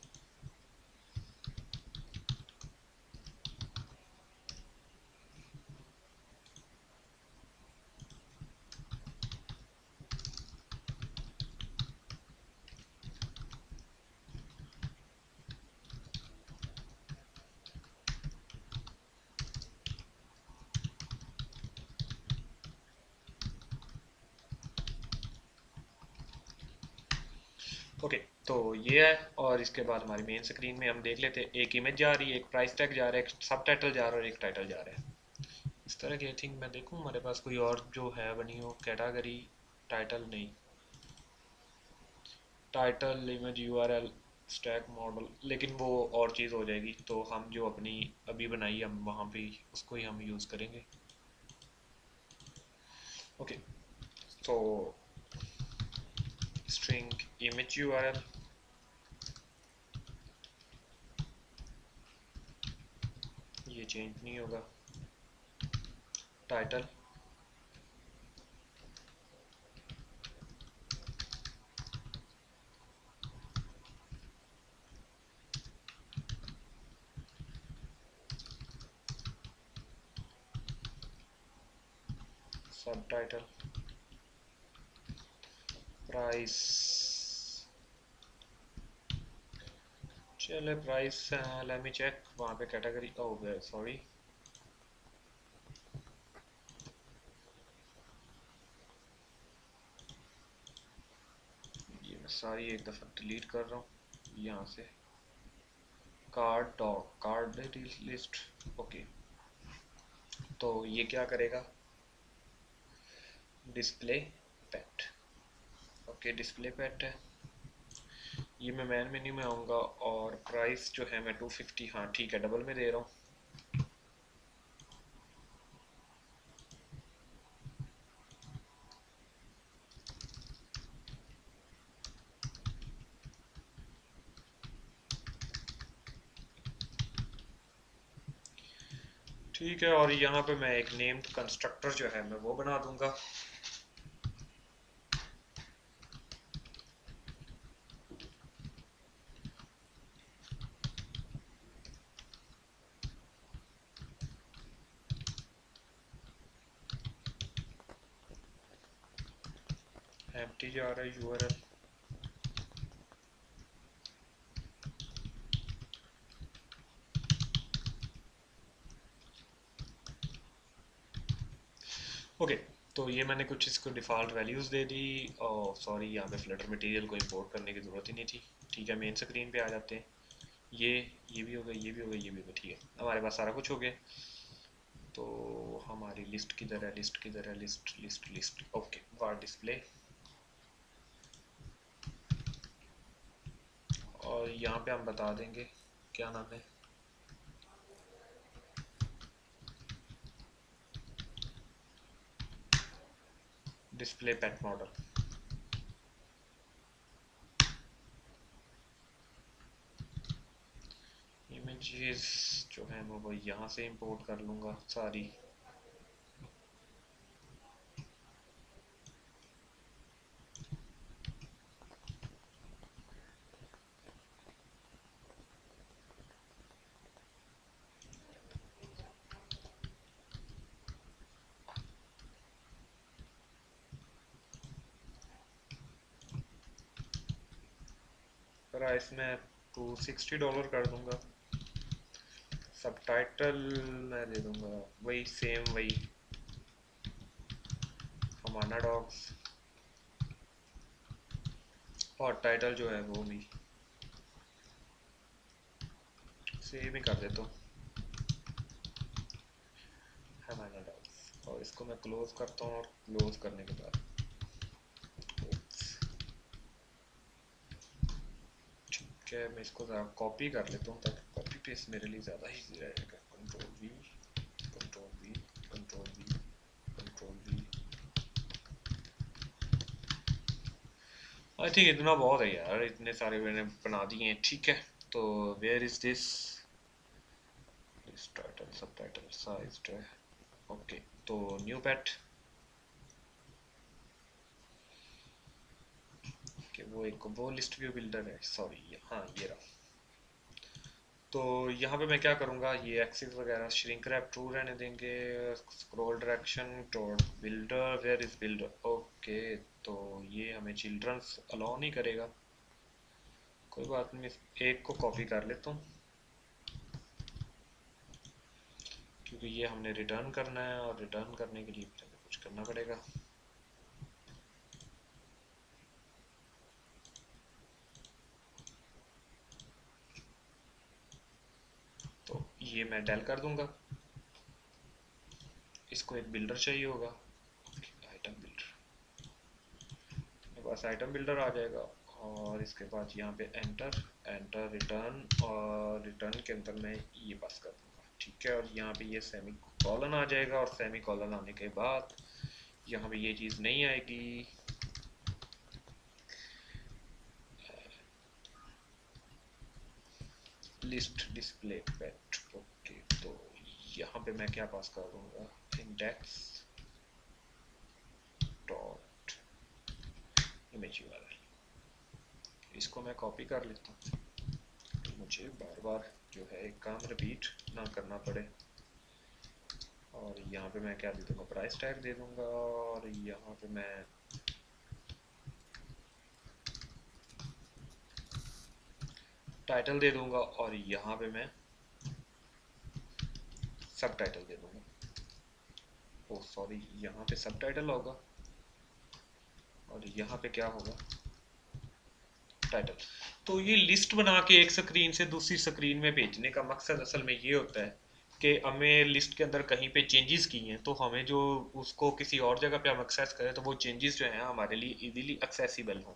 ओके okay, तो ये है और इसके बाद हमारी मेन स्क्रीन में हम देख लेते हैं, एक इमेज जा रही है, एक प्राइस टैग जा रहा है, एक सब टाइटल जा रहा है और एक टाइटल जा रहा है। इस तरह की आई थिंक मैं देखूं हमारे पास कोई और जो है बनी हो, कैटेगरी टाइटल नहीं, title image URL stack model, लेकिन वो और चीज़ हो जाएगी। तो हम जो अपनी अभी बनाई हम वहाँ पर उसको ही हम यूज़ करेंगे। ओके okay, तो string image U R L ये चेंज नहीं होगा, टाइटल सब टाइटल प्राइस, चले प्राइस लेट मी चेक वहाँ पे कैटेगरी हो गया सॉरी। ये मैं सारी एक दफ़ा डिलीट कर रहा हूँ यहाँ से, card doc card list okay. तो ये क्या करेगा display pet okay okay, display pet है ये, मैं मैन मेन्यू में आऊँगा और प्राइस जो है मैं टू फिफ्टी, हाँ ठीक है डबल में दे रहा हूँ। ठीक है और यहाँ पे मैं एक नेम्ड कंस्ट्रक्टर जो है मैं वो बना दूंगा। एम्प्टी जा रहा है यूआरएल ओके। तो ये मैंने कुछ इसको डिफ़ॉल्ट वैल्यूज दे दी और सॉरी यहाँ पे फ्लटर मटेरियल को इंपोर्ट करने की ज़रूरत ही नहीं थी। ठीक है मेन स्क्रीन पे आ जाते हैं, ये ये भी हो गया ये भी हो गया ये भी हो गया, ठीक है हमारे पास सारा कुछ हो गया। तो हमारी लिस्ट किधर है लिस्ट किधर है list list list okay var display, और यहाँ पे हम बता देंगे क्या नाम है डिस्प्ले पैट मॉडल। इमेजेस जो है मैं वो यहाँ से इंपोर्ट कर लूँगा सारी। प्राइस मैं टू सिक्सटी डॉलर कर दूंगा। सबटाइटल मैं दे दूंगा वही सेम वही हमाना डॉग्स, और टाइटल जो है वो भी सेम ही कर देता हूँ हमाना डॉग्स। और इसको मैं क्लोज करता हूँ, और क्लोज करने के बाद क्या मैं इसको कॉपी कर लेता हूँ ताकि कॉपी पेस्ट मेरे लिए ज़्यादा ईजी रहेगा। Control V control V control V control V I think इतना बहुत है यार, इतने सारे मैंने बना दिए हैं। ठीक है, तो where is this title subtitle size जो है ओके, तो न्यू पेट वो एक वो लिस्ट व्यू बिल्डर है, सॉरी हाँ ये रहा। तो यहाँ पे मैं क्या करूँगा, ये एक्सिस वगैरह श्रिंक रैप ट्रू रहने देंगे, scroll direction dot builder where is builder okay. तो ये हमें चिल्ड्रंस अलाउ नहीं करेगा, कोई बात नहीं, एक को कॉपी कर लेता हूँ क्योंकि ये हमने रिटर्न करना है, और रिटर्न करने के लिए कुछ करना पड़ेगा। तो ये मैं डेल कर दूंगा, इसको एक बिल्डर चाहिए होगा आइटम बिल्डर, मेरे पास आइटम बिल्डर आ जाएगा। और इसके बाद यहाँ पे एंटर एंटर रिटर्न, और रिटर्न के अंदर मैं ये पास कर दूंगा ठीक है। और यहाँ पे ये सेमी कॉलन आ जाएगा, और सेमी कॉलन आने के बाद यहाँ पे ये चीज़ नहीं आएगी। लिस्ट डिस्प्ले पेट ओके, तो यहाँ पे मैं क्या पास कर दूंगा, इंडेक्स डॉट इमेज यूआरएल। इसको मैं कॉपी कर लेता हूँ, तो मुझे बार बार जो है एक काम रिपीट ना करना पड़े। और यहाँ पे मैं क्या दे दूंगा, प्राइस टैग दे दूंगा, और यहाँ पे मैं टाइटल दे दूंगा, और यहाँ पे मैं सब टाइटल दे दूंगा। ओह सॉरी, यहाँ पे सब टाइटल होगा, और यहाँ पे क्या होगा, टाइटल। तो ये लिस्ट बना के एक स्क्रीन से दूसरी स्क्रीन में भेजने का मकसद असल में ये होता है कि हमें लिस्ट के अंदर कहीं पे चेंजेस किए हैं, तो हमें जो उसको किसी और जगह पे हम एक्सेस करें तो वो चेंजेस जो हैं हमारे लिए इजीली एक्सेसिबल हों।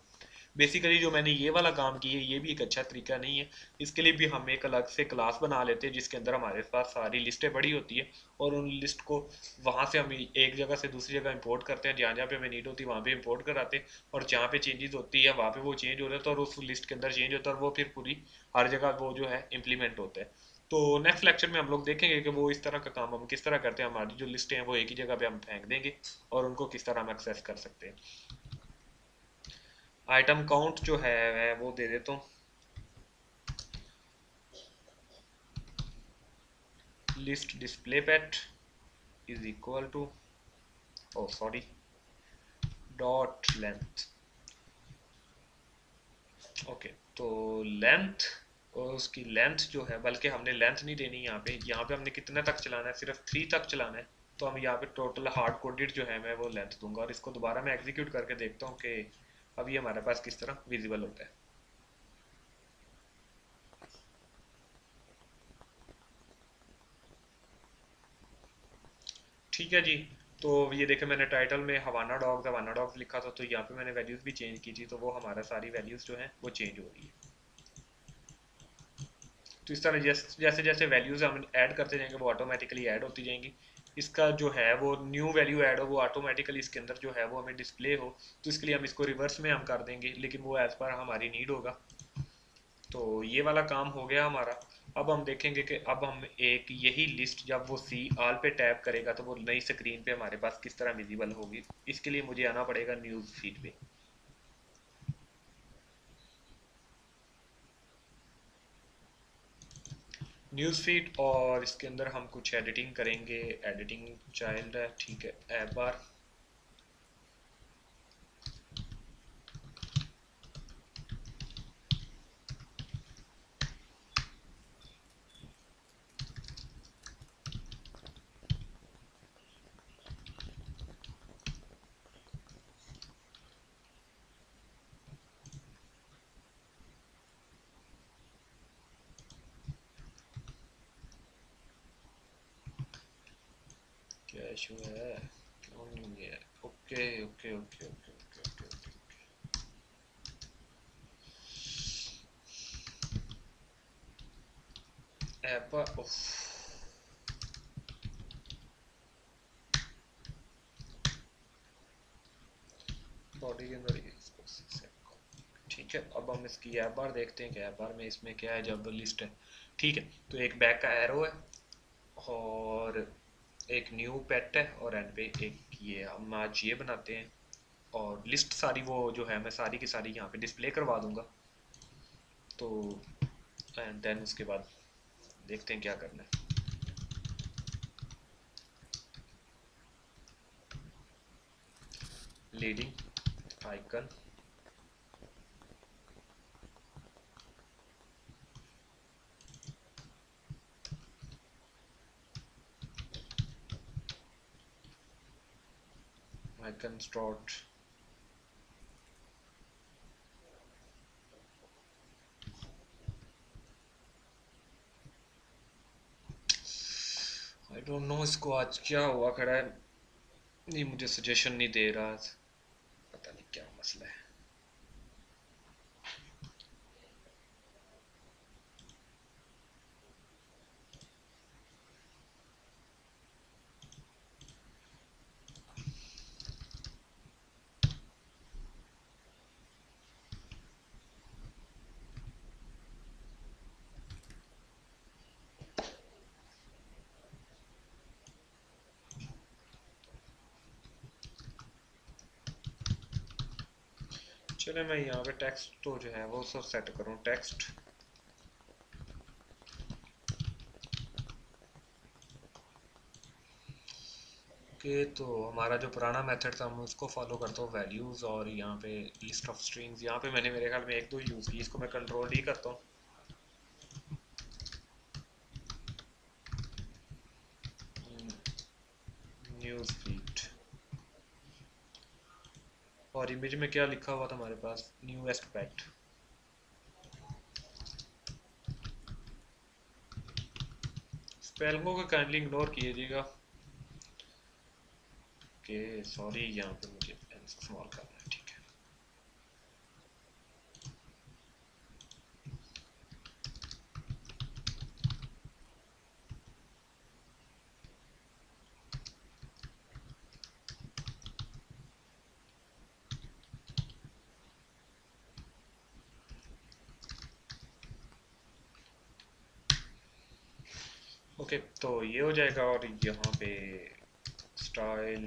बेसिकली जो मैंने ये वाला काम किया है ये भी एक अच्छा तरीका नहीं है, इसके लिए भी हम एक अलग से क्लास बना लेते हैं जिसके अंदर हमारे पास सारी लिस्टें पड़ी होती है, और उन लिस्ट को वहाँ से हम एक जगह से दूसरी जगह इंपोर्ट करते हैं, जहाँ जहाँ पे हमें नीड होती है वहाँ पे इंपोर्ट कराते हैं, और जहाँ पे चेंजेस होती है वहाँ पे वो चेंज हो जाता है, और उस लिस्ट के अंदर चेंज होता है, और वो फिर पूरी हर जगह वो जो है इम्प्लीमेंट होता है। तो नेक्स्ट लेक्चर में हम लोग देखेंगे कि वो इस तरह का काम हम किस तरह करते हैं, हमारी जो लिस्टें हैं वो एक ही जगह पर हम फेंक देंगे, और उनको किस तरह हम एक्सेस कर सकते हैं। आइटम काउंट जो है मैं वो दे देता हूँ, list display pet is equal to oh sorry dot length okay. तो लेंथ, और उसकी लेंथ जो है, बल्कि हमने लेंथ नहीं देनी यहाँ पे, यहाँ पे हमने कितने तक चलाना है, सिर्फ थ्री तक चलाना है, तो हम यहाँ पे टोटल हार्ड कोडेड जो है मैं वो लेंथ दूंगा। और इसको दोबारा मैं एग्जीक्यूट करके देखता हूँ कि अब ये हमारे पास किस तरह विजिबल होता है। ठीक है जी, तो ये देखें मैंने टाइटल में हवाना डॉग्स हवाना डॉग्स लिखा था, तो यहाँ पे मैंने वैल्यूज भी चेंज की थी, तो वो हमारा सारी वैल्यूज जो हैं वो चेंज हो रही है। तो इस तरह जैसे जैसे, जैसे वैल्यूज हम ऐड करते जाएंगे वो ऑटोमेटिकली ऐड होती जाएंगी। इसका जो है वो न्यू वैल्यू ऐड हो वो ऑटोमेटिकली इसके अंदर जो है वो हमें डिस्प्ले हो, तो इसके लिए हम इसको रिवर्स में हम कर देंगे, लेकिन वो एज पर हमारी नीड होगा। तो ये वाला काम हो गया हमारा। अब हम देखेंगे कि अब हम एक यही लिस्ट जब वो सी आल पे टैप करेगा तो वो नई स्क्रीन पे हमारे पास किस तरह विजिबल होगी। इसके लिए मुझे आना पड़ेगा न्यूज़ फीड पे। न्यूज़ फीड, और इसके अंदर हम कुछ एडिटिंग करेंगे। एडिटिंग चाइल्ड है ठीक है, app bar Joshua. Oh, yeah. Okay, okay, okay, okay, okay, okay, okay. Apple of body के अंदर ठीक है। अब हम इसकी ऐप बार देखते हैं कि ऐप बार में इसमें क्या है, जब लिस्ट है ठीक है। तो एक बैक का एरो है और एक न्यू पेट है और एंड पे एक ये हम आज ये बनाते हैं और लिस्ट सारी वो जो है मैं सारी की सारी यहाँ पे डिस्प्ले करवा दूंगा। तो एंड देन उसके बाद देखते हैं क्या करना है। Leading icon icon start I don't know इसको आज क्या हुआ खड़ा है, नहीं मुझे सजेशन नहीं दे रहा, पता नहीं क्या मसला है। चले मैं यहाँ पे टेक्स्ट तो जो है वो सब सेट करूँ। टेक्स्ट के तो हमारा जो पुराना मेथड था हम उसको फॉलो करते हो वैल्यूज़ और यहाँ पे लिस्ट ऑफ स्ट्रिंग्स। यहाँ पे मैंने मेरे ख्याल में एक दो यूज़ की, इसको मैं कंट्रोल ही करता हूँ। और इमेज में क्या लिखा हुआ था हमारे पास, न्यूएस्ट पैट। स्पेलिंग को काइंडली इग्नोर कीजिएगा के सॉरी यहाँ पे मुझे स्मॉल करना है ठीक है। ओके okay, तो ये हो जाएगा। और यहाँ पे स्टाइल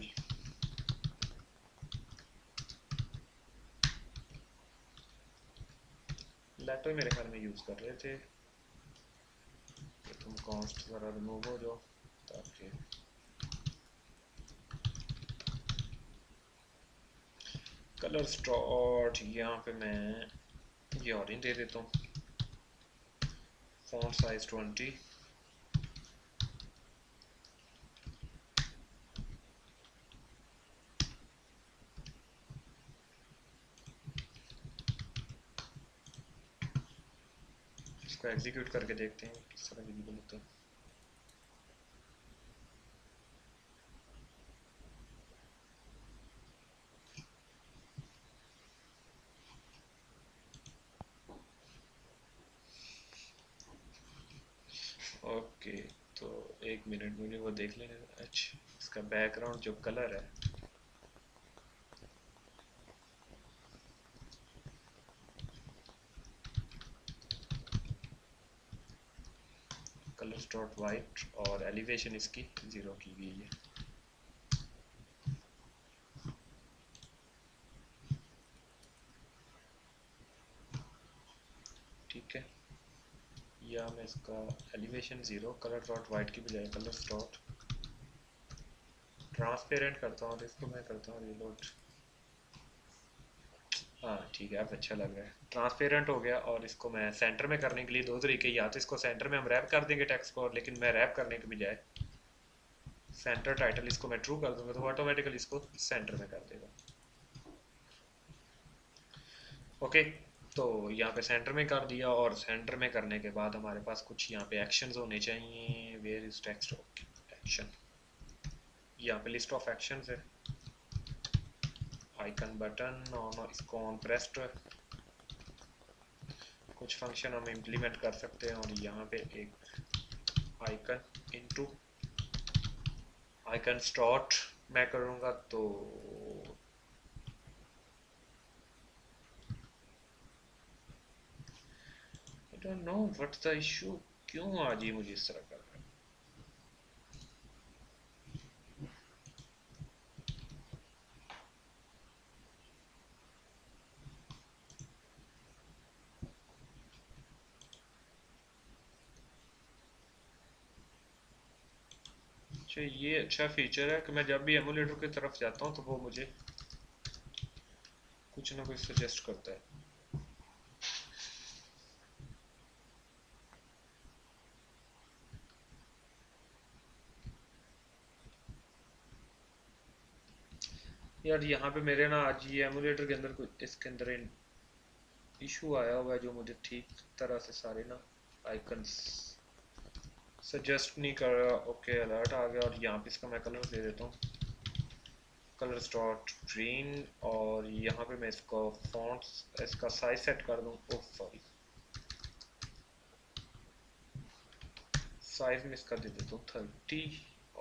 लेटर मेरे ख्याल में यूज कर रहे थे, तुम कॉन्स्ट जरा रिमूव हो जाओ ताकि कलर स्टार्ट। यहाँ पे मैं ये ऑरेंज दे देता हूँ, फॉन्ट साइज ट्वेंटी एग्जीक्यूट करके देखते हैं किस तरह विजिबल होता है। ओके तो एक मिनट मुझे वो देख लेने। अच्छा इसका बैकग्राउंड जो कलर है डॉट वाइट और एलिवेशन इसकी जीरो की गई है। ठीक है, या मैं इसका elevation zero colour dot white की बजाय कलर डॉट ट्रांसपेरेंट करता हूँ और इसको मैं करता हूँ रिलोड। हाँ ठीक है, अब अच्छा लग रहा है, ट्रांसपेरेंट हो गया। और इसको मैं सेंटर में करने के लिए दो तरीके, या तो इसको सेंटर में हम रैप कर देंगे टेक्स्ट को, लेकिन मैं रैप करने के बजाय सेंटर टाइटल इसको मैं ट्रू कर दूंगा तो ऑटोमेटिकली इसको सेंटर में कर देगा। ओके तो यहाँ पे सेंटर में कर दिया और सेंटर में करने के बाद हमारे पास कुछ यहाँ पे एक्शंस होने चाहिए। Where is text, okay action यहाँ पे लिस्ट ऑफ एक्शंस है, आइकन बटन, और इसको ऑन प्रेस कुछ फंक्शन हम इम्प्लीमेंट कर सकते हैं। और यहाँ पे एक आइकन इनटू आइकन स्टार्ट मैं करूँगा तो I don't know what's the issue, क्यों आज ही मुझे इस तरह कर रहा है। ये अच्छा फीचर है कि मैं जब भी एमुलेटर की तरफ जाता हूँ तो वो मुझे कुछ ना कुछ सजेस्ट करता है। यार यहाँ पे मेरे ना आज ये एमुलेटर के अंदर कुछ इसके अंदर इशू आया हुआ है जो मुझे ठीक तरह से सारे ना आइकन्स सजेस्ट नहीं कर रहा। ओके अलर्ट आ गया। और यहाँ पे इसका मैं कलर दे देता हूँ कलर स्टॉट ग्रीन, और यहाँ पे मैं इसको फॉन्ट्स इसका साइज सेट कर दूँ। ओ सॉरी साइज में इसका दे देता हूँ थर्टी,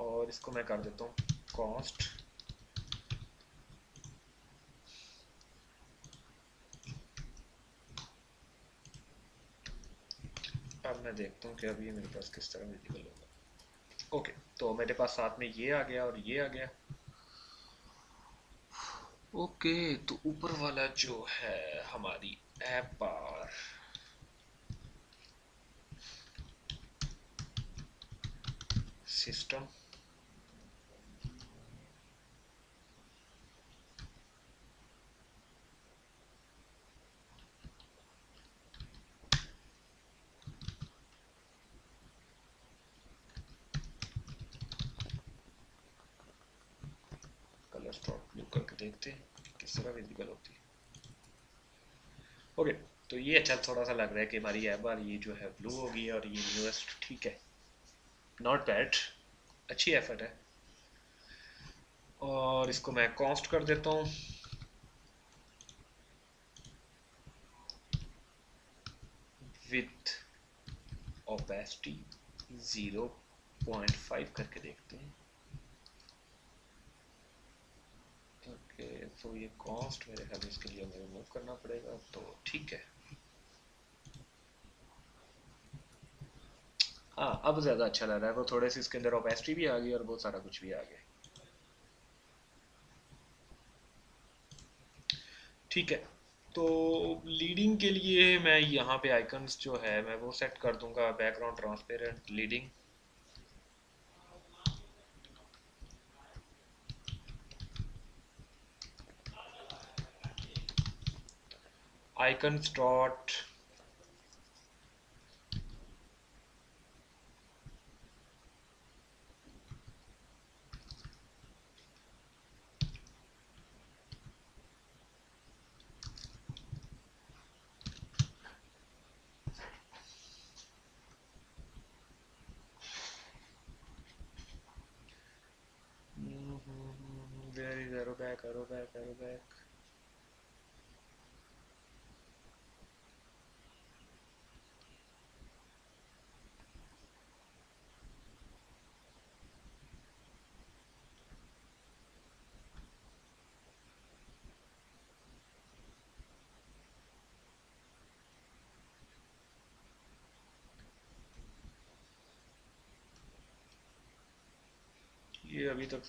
और इसको मैं कर देता हूँ कॉस्ट मैं देखता हूँ कि अभी मेरे पास किस तरह विजिबल होगा। ओके तो मेरे पास साथ में ये आ गया और ये आ गया। ओके तो ऊपर वाला जो है हमारी ऐप बार, सिस्टम देखते हैं किस तरह विजिबल होती है। ओके तो ये अच्छा थोड़ा सा लग रहा है कि हमारी ऐप बार ये जो है ब्लू हो गई और ये न्यूएस्ट, ठीक है, नॉट बैड, अच्छी एफर्ट है। और इसको मैं कॉस्ट कर देता हूँ with opacity zero point five करके देखते हैं। ओके तो ये कॉस्ट मेरे ख्याल इसके लिए मुझे मूव करना पड़ेगा, तो ठीक है। हाँ अब ज़्यादा अच्छा लग रहा है, वो थोड़े से इसके अंदर ओपेसिटी भी आ गई और बहुत सारा कुछ भी आ गया, ठीक है। तो लीडिंग के लिए मैं यहाँ पे आइकन्स जो है मैं वो सेट कर दूंगा background transparent leading. Icons dot Where is arrow back, arrow back, arrow back? ये अभी तक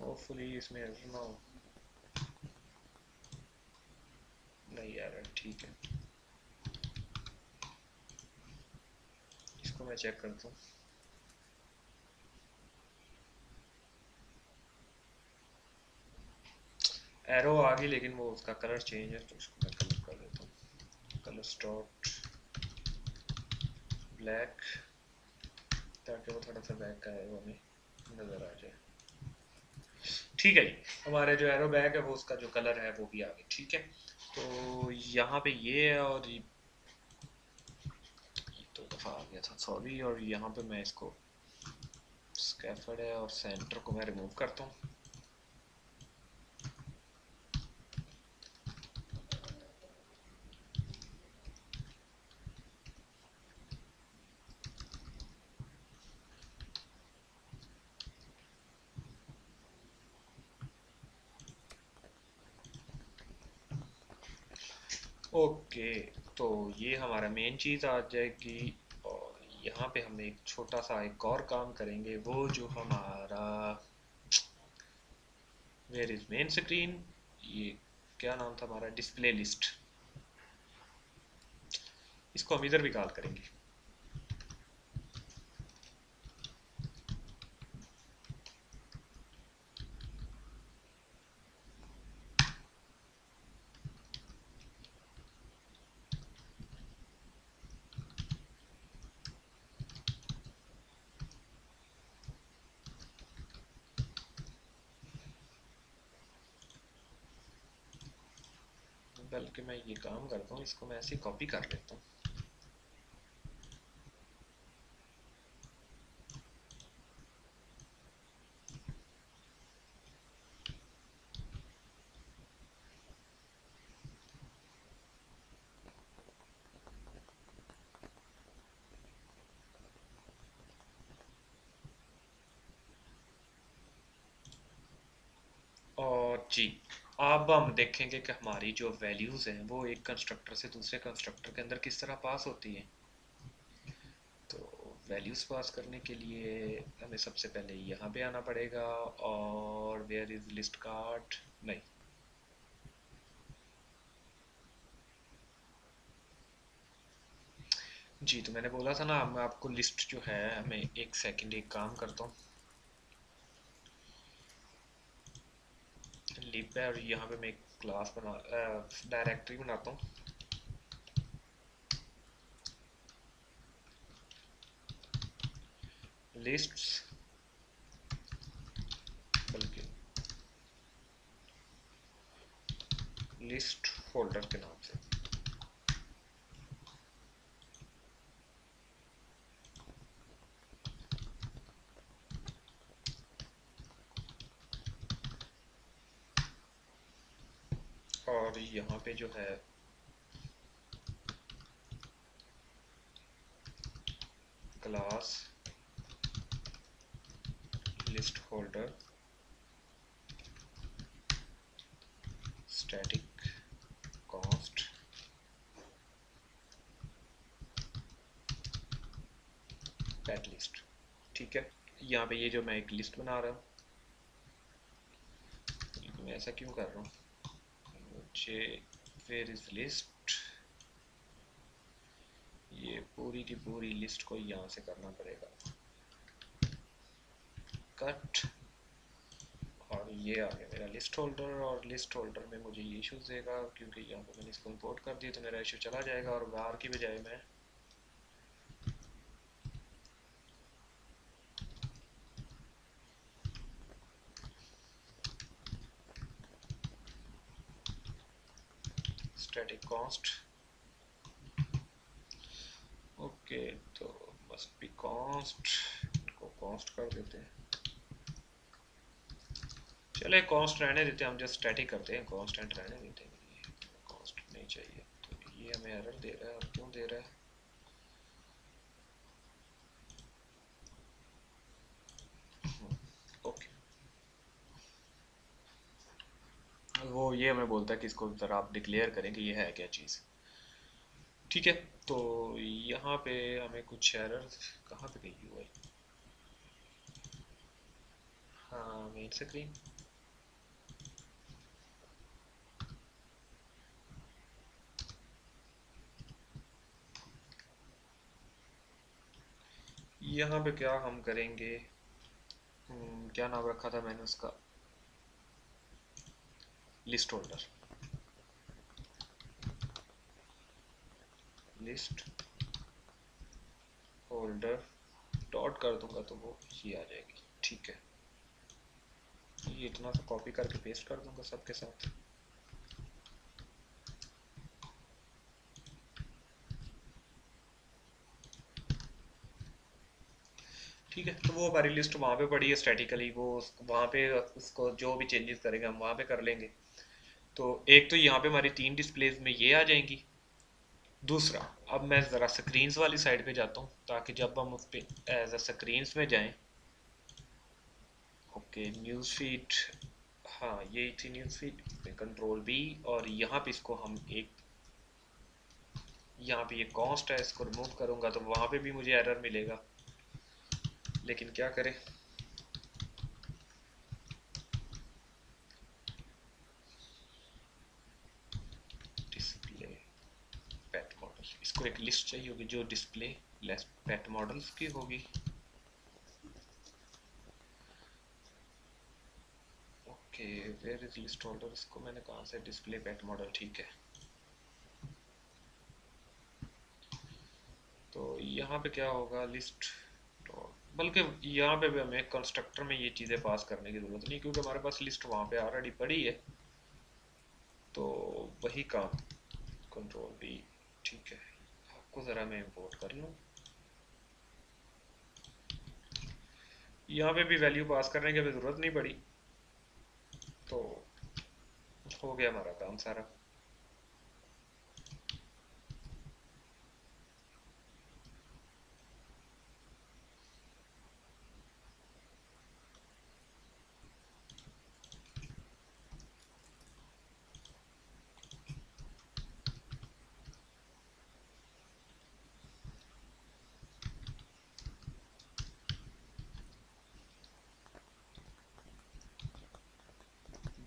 होपफुली इसमें एरर ना हो। नहीं यार ठीक है, इसको मैं चेक करता हूँ। एरो आ गई लेकिन वो उसका कलर चेंज है, तो इसको मैं कलर कर देता हूँ कलर स्टॉट ब्लैक, ताकि वो थोड़ा सा बैक का है वो हमें नज़र आ जाए, ठीक है। हमारे जो एरो बैक है वो उसका जो कलर है वो भी आ गया, ठीक है। तो यहाँ पे ये है और ये दो दफा आ गया था सॉरी। और यहाँ पे मैं इसको स्कैफोल्ड है और सेंटर को मैं रिमूव करता हूँ। ओके okay, तो ये हमारा मेन चीज़ आ जाएगी। और यहाँ पे हम एक छोटा सा एक और काम करेंगे, वो जो हमारा वेयर इज मेन स्क्रीन, ये क्या नाम था हमारा, डिस्प्ले लिस्ट, इसको हम इधर भी कॉल करेंगे। बल्कि मैं ये काम करता हूँ, इसको मैं ऐसे कॉपी कर लेता हूँ। और जी अब हम देखेंगे कि हमारी जो वैल्यूज़ हैं वो एक कंस्ट्रक्टर से दूसरे कंस्ट्रक्टर के अंदर किस तरह पास होती हैं। तो वैल्यूज़ पास करने के लिए हमें सबसे पहले यहाँ पे आना पड़ेगा और वेयर इज़ लिस्ट कार्ड नहीं, जी तो मैंने बोला था ना मैं आपको लिस्ट जो है, मैं एक सेकंड एक काम करता हूँ लिब है और यहाँ पे मैं एक क्लास बना डायरेक्टरी बनाता हूँ। लिस्ट्स बल्कि लिस्ट फोल्डर के नाम से। और यहाँ पे जो है class list holder static const pet list, ठीक है। यहाँ पे ये जो मैं एक लिस्ट बना रहा हूँ, मैं ऐसा क्यों कर रहा हूँ, वेयर इज लिस्ट, ये पूरी की पूरी लिस्ट को यहाँ से करना पड़ेगा कट। और ये आ गया मेरा लिस्ट होल्डर और लिस्ट होल्डर में मुझे ये इशूज देगा क्योंकि यहाँ पे मैंने इसको इंपोर्ट कर दिया तो मेरा इशू चला जाएगा। और बाहर की बजाय मैं स्टैटिक कॉस्ट, ओके तो मस्ट बी कॉस्ट, इनको कॉस्ट कर देते हैं, चले कॉस्ट रहने देते हैं, हम जस्ट स्टैटिक करते हैं, कॉन्स्टेंट रहने देते हैं, कॉस्ट नहीं चाहिए। तो ये हमें एरर दे रहा है और क्यों दे रहा है, वो ये हमें बोलता है कि इसको ज़रा आप डिक्लेयर करें कि ये है क्या चीज़, ठीक है। तो यहाँ पे हमें कुछ एरर कहाँ पे गई हुई, हाँ मेन स्क्रीन, यहाँ पे क्या हम करेंगे, क्या नाम रखा था मैंने उसका, list holder list holder dot कर दूंगा तो वो ये आ जाएगी, ठीक है। ये इतना सा कॉपी करके पेस्ट कर दूंगा सबके साथ, ठीक है, तो वो हमारी लिस्ट वहाँ पे पड़ी है स्टैटिकली, वो वहाँ पे उसको जो भी चेंजेस करेंगे हम वहाँ पे कर लेंगे। तो एक तो यहाँ पे हमारी तीन डिस्प्लेज में ये आ जाएंगी। दूसरा, अब मैं ज़रा स्क्रीन्स वाली साइड पे जाता हूँ ताकि जब हम उस पर एज अ स्क्रीन्स में जाएँ। ओके, न्यूज़ फीड, हाँ यही थी न्यूज़ फीड, कंट्रोल बी, और यहाँ पे इसको हम एक, यहाँ पे ये कॉस्ट है, इसको रिमूव करूँगा तो वहाँ पे भी मुझे एरर मिलेगा, लेकिन क्या करें। डिस्प्ले पेट मॉडल, इसको एक लिस्ट चाहिए होगी जो डिस्प्ले लेस पेट मॉडल्स की होगी। Okay, where is list holder, इसको मैंने कहाँ से, डिस्प्ले पेट मॉडल, ठीक है। तो यहाँ पे क्या होगा, लिस्ट, बल्कि यहाँ पे भी हमें कंस्ट्रक्टर में ये चीज़ें पास करने की ज़रूरत नहीं क्योंकि हमारे पास लिस्ट वहाँ पे ऑलरेडी पड़ी है। तो वही काम, कंट्रोल बी, ठीक है। आपको ज़रा मैं इंपोर्ट कर लूँ, यहाँ पे भी वैल्यू पास करने की हमें ज़रूरत नहीं पड़ी। तो हो गया हमारा काम सारा।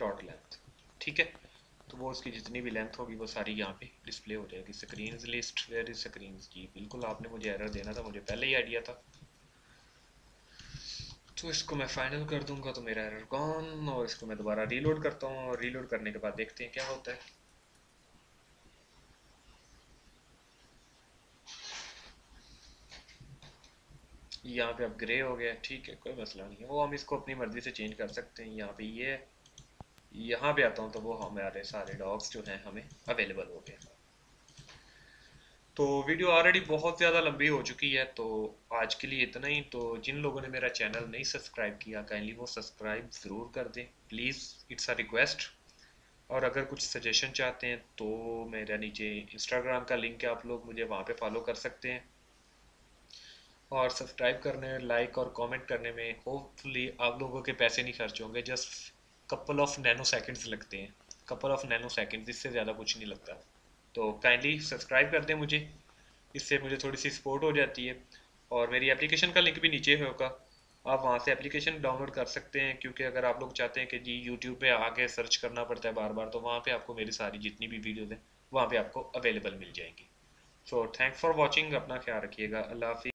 डॉट लेंथ, ठीक है, तो वो उसकी जितनी भी लेंथ होगी वो सारी यहाँ पे डिस्प्ले हो जाएगी। Screens list, where is screens, जी बिल्कुल, आपने मुझे एरर देना था, मुझे पहले ही आइडिया था। तो इसको मैं फाइनल कर दूंगा तो मेरा एरर गॉन, और इसको मैं दोबारा रीलोड करता हूँ, और रीलोड करने के बाद देखते हैं क्या होता है। यहाँ पे अब ग्रे हो गया, ठीक है, कोई मसला नहीं है, वो हम इसको अपनी मर्जी से चेंज कर सकते हैं। यहाँ पे ये यह, यहाँ पे आता हूँ तो वो हमारे सारे डॉग्स जो हैं हमें अवेलेबल हो गए। तो वीडियो ऑलरेडी बहुत ज़्यादा लंबी हो चुकी है, तो आज के लिए इतना ही। तो जिन लोगों ने मेरा चैनल नहीं सब्सक्राइब किया काइंडली वो सब्सक्राइब ज़रूर कर दें प्लीज़, इट्स अ रिक्वेस्ट। और अगर कुछ सजेशन चाहते हैं तो मेरा नीचे इंस्टाग्राम का लिंक है, आप लोग मुझे वहाँ पर फॉलो कर सकते हैं। और सब्सक्राइब करने, लाइक और कॉमेंट करने में होपफुली आप लोगों के पैसे नहीं खर्च होंगे, just couple of nano seconds लगते हैं, कपल ऑफ नैनो सेकेंड्स, इससे ज़्यादा कुछ नहीं लगता। तो काइंडली सब्सक्राइब कर दें मुझे, इससे मुझे थोड़ी सी सपोर्ट हो जाती है। और मेरी एप्लीकेशन का लिंक भी नीचे होगा, आप वहाँ से एप्लीकेशन डाउनलोड कर सकते हैं, क्योंकि अगर आप लोग चाहते हैं कि जी यूट्यूब पे आके सर्च करना पड़ता है बार बार, तो वहाँ पे आपको मेरी सारी जितनी भी वीडियोज़ हैं वहाँ पर आपको अवेलेबल मिल जाएंगी। सो थैंक्स फॉर वॉचिंग, अपना ख्याल रखिएगा, अल्लाह हाफिज़।